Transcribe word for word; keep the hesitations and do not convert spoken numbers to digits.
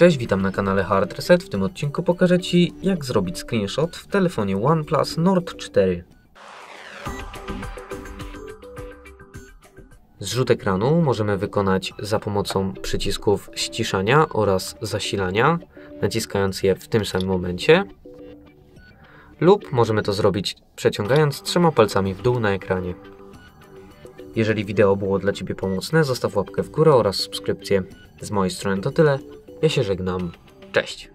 Cześć, witam na kanale Hard Reset. W tym odcinku pokażę Ci, jak zrobić screenshot w telefonie OnePlus Nord cztery. Zrzut ekranu możemy wykonać za pomocą przycisków ściszania oraz zasilania, naciskając je w tym samym momencie, lub możemy to zrobić przeciągając trzema palcami w dół na ekranie. Jeżeli wideo było dla Ciebie pomocne, zostaw łapkę w górę oraz subskrypcję. Z mojej strony to tyle. Ja się żegnam. Cześć!